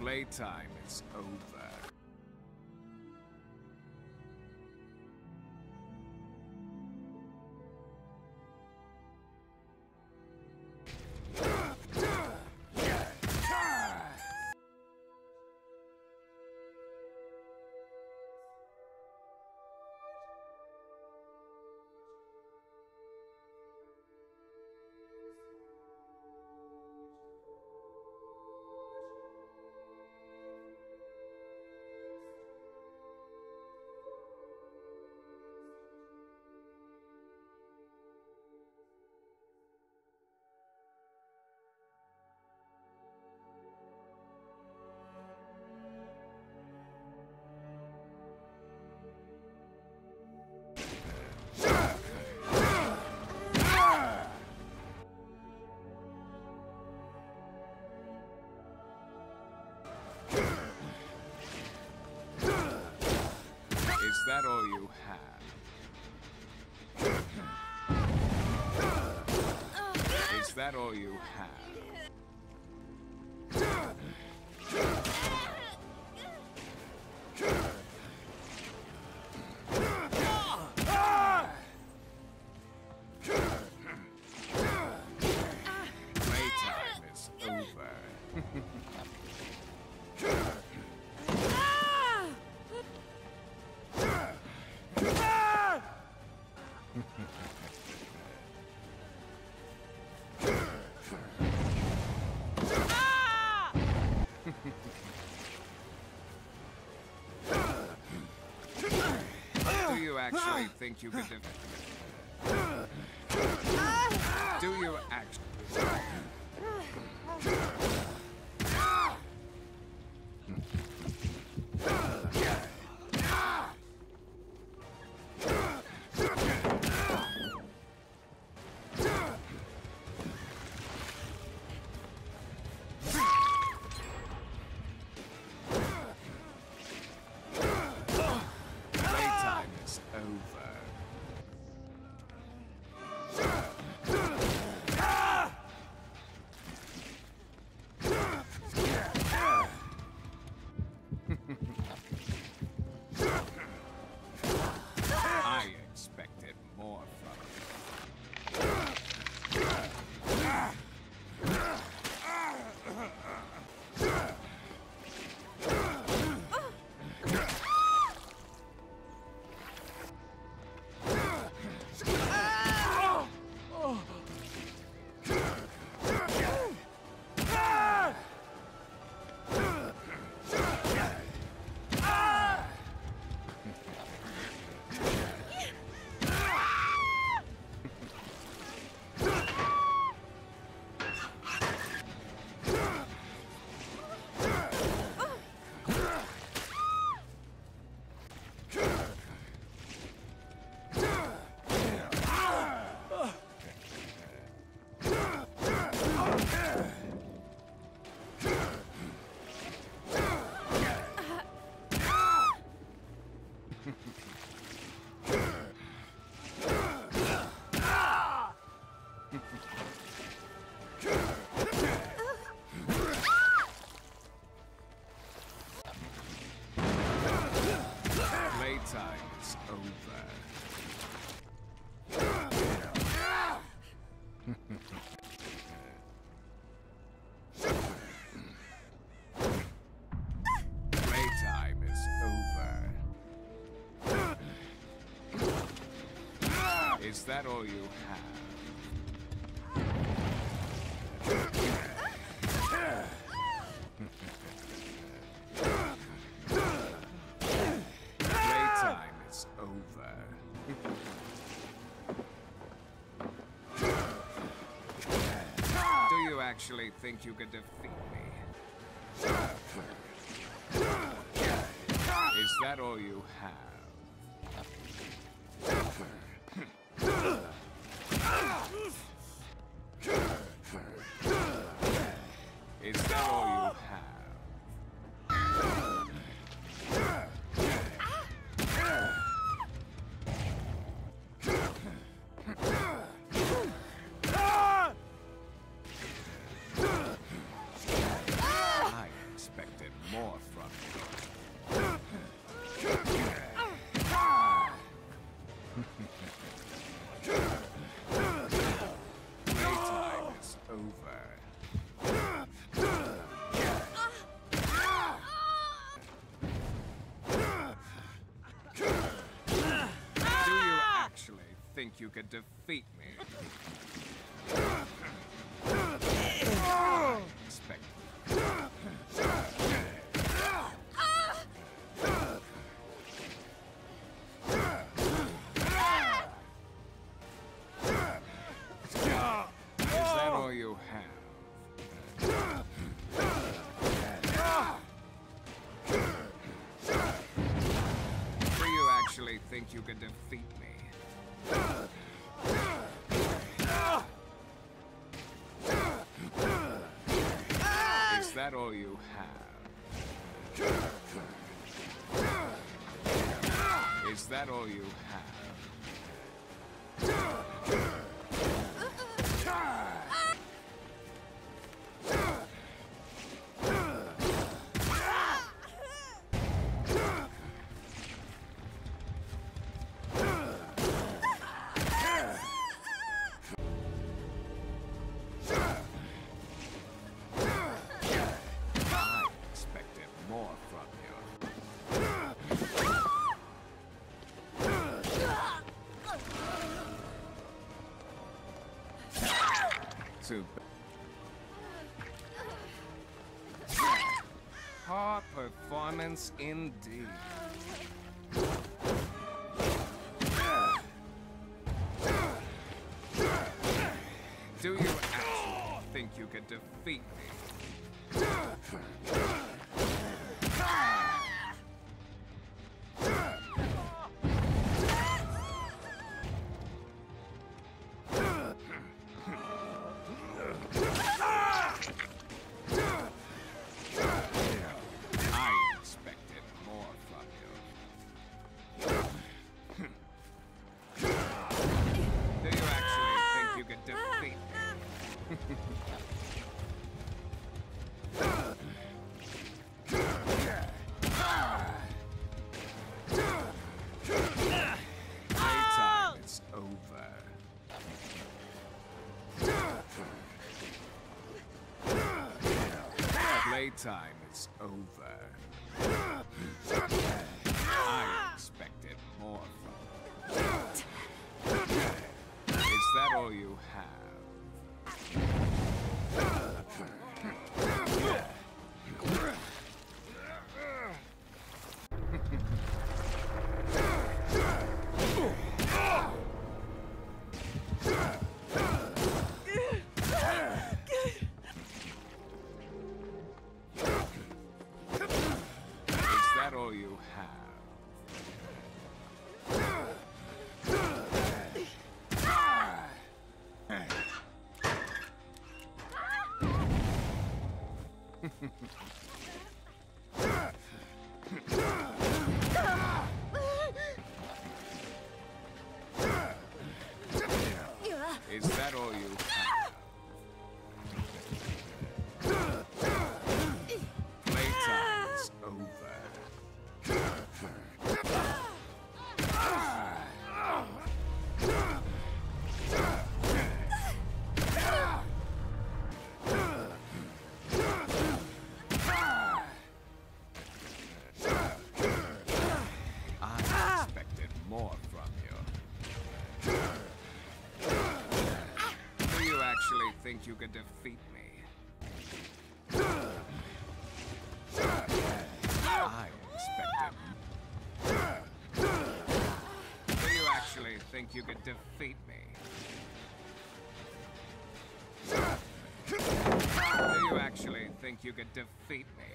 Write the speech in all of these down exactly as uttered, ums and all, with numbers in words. Playtime is over. Is that all you have? Is that all you have? Playtime is over. Do you actually think you could defend? Do you actually? I expected more from you. Playtime is over. Playtime is over. Is that all you have? Actually think you could defeat me? Is that all you have? Is that all you have? think you could defeat me? I expect. Think you can defeat me? Is that all you have? Is that all you Hard performance indeed. Do you actually think you could defeat me? Playtime is over. I expected more from you. Is that all you have? Is that all you have? Playtime's over. I expected more from you. Actually think you could defeat me? I expected. Do you actually think you could defeat me? Do you actually think you could defeat me?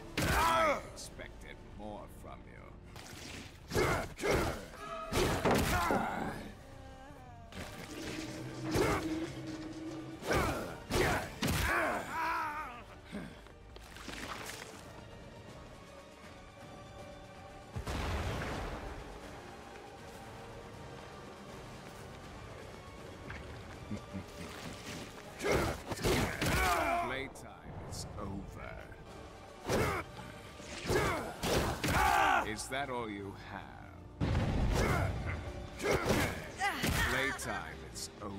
I expected more from you. Is that all you have? Playtime, it's over.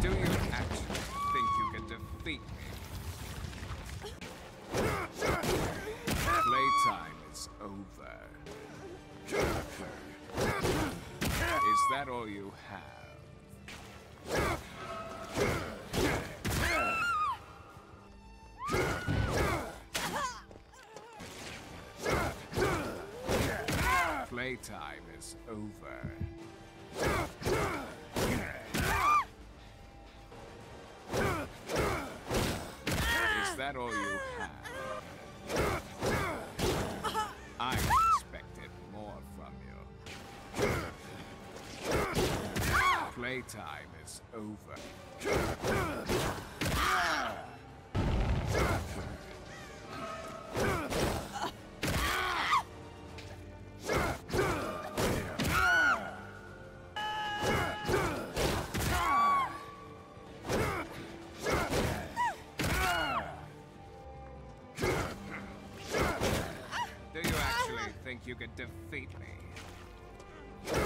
Do you actually think you can defeat me? Playtime is over. Is that all you have? Playtime is over. Is that all you have? I expected more from you. Playtime is over. Think you could defeat me?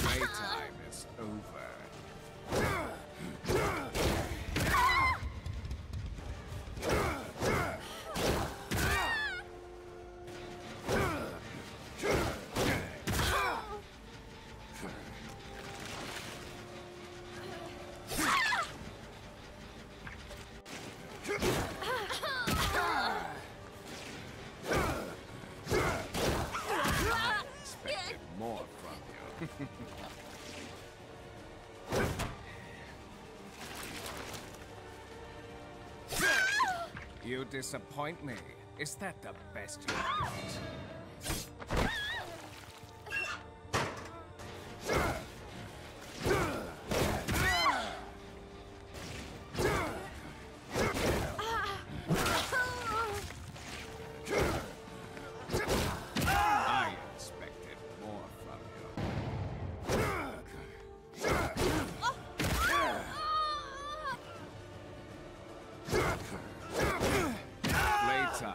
Playtime is over. More from you. You disappoint me. Is that the best you got?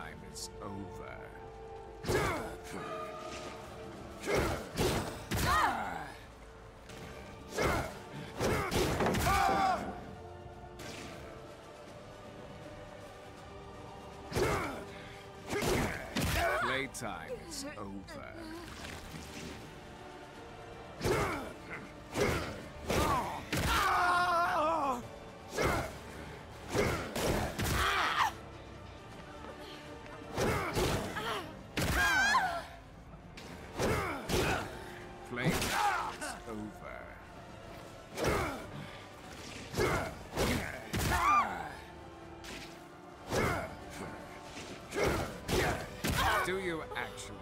Playtime is over. Playtime is over. Do you actually?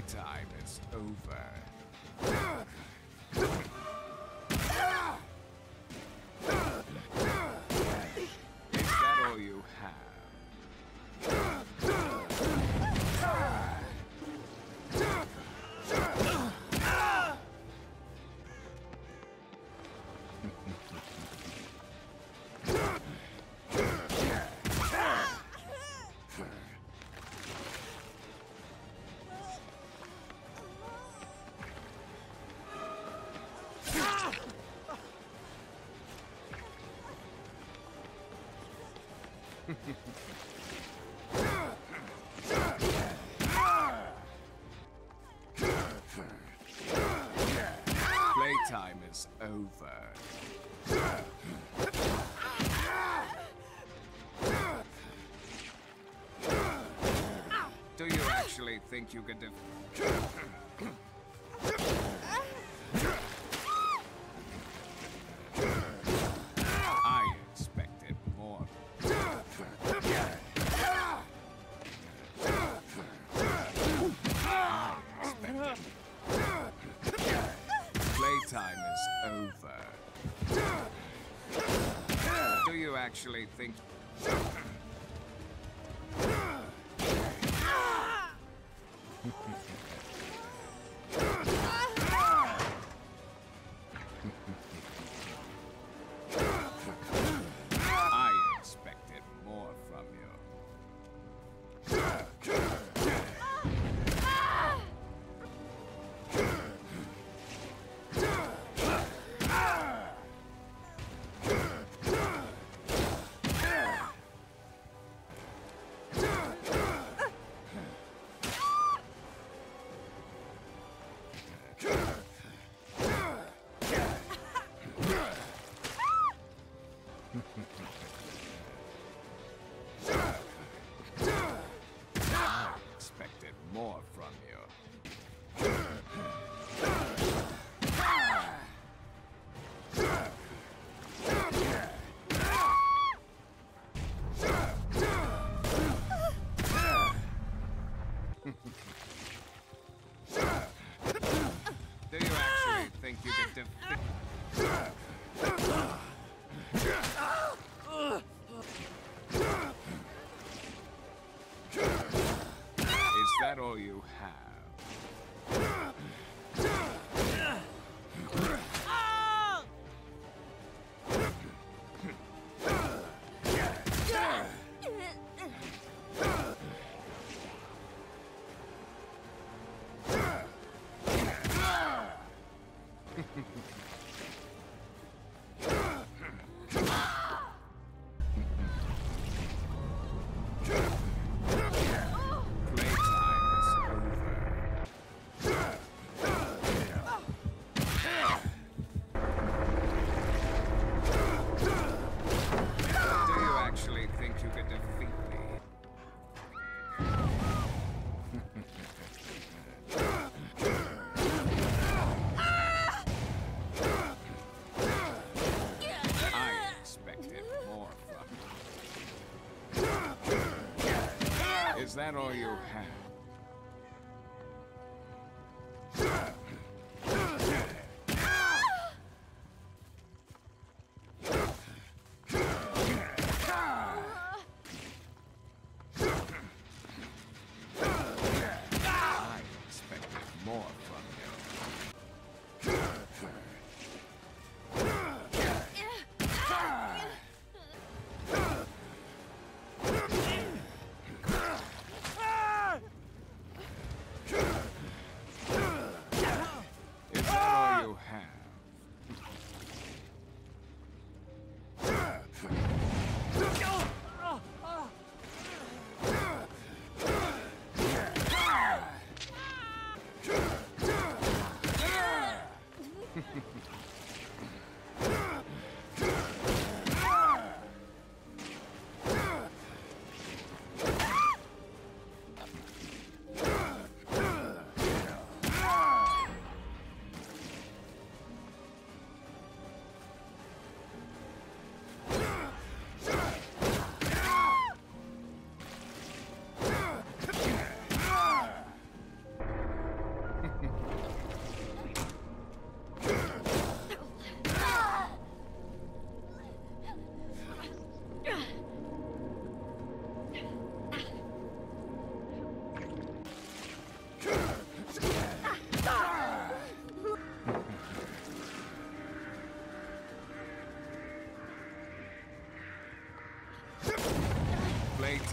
playtime is over. Is that all you have? Playtime is over. Do you actually think you can do? Playtime is over. Do you actually think? I expected more from you. I expected more from you. Do you actually think you get to... Is that all you have? Oh! Is that all you have? I expected more from you.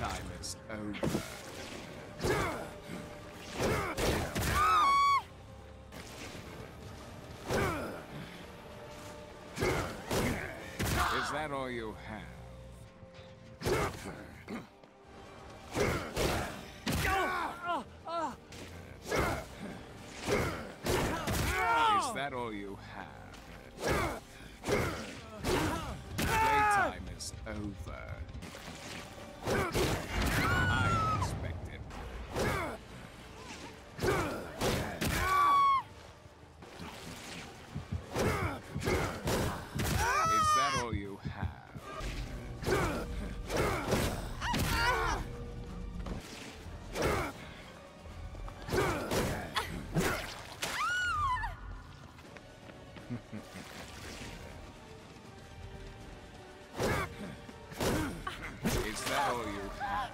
time is over. Is that all you have? Is that all you have? Playtime is over. I expected. Is that all you have? Is that all you have?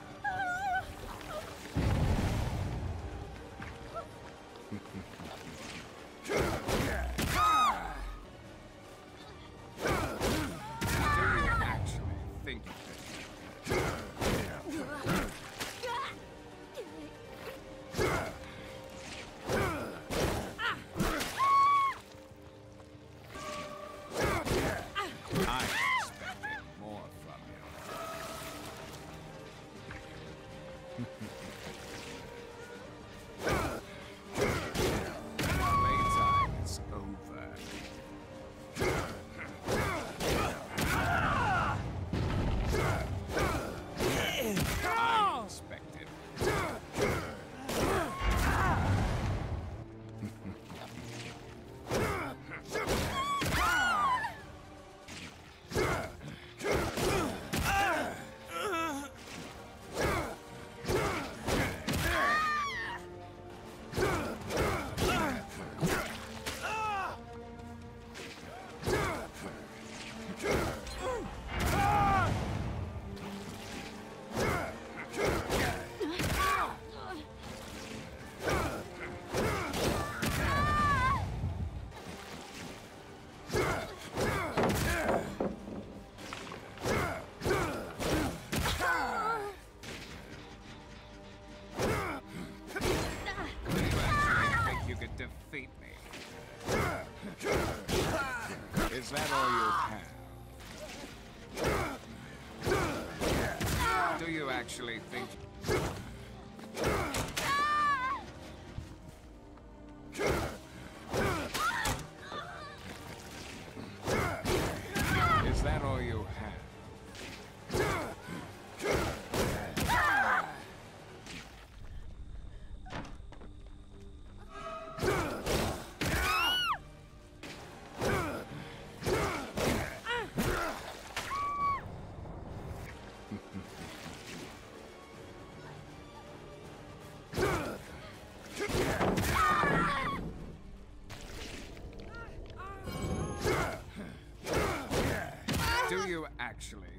Do you actually think that? Playtime is over. I expected. Defeat me. Is that all you have? Do you actually think? Is that all you have? Do you actually?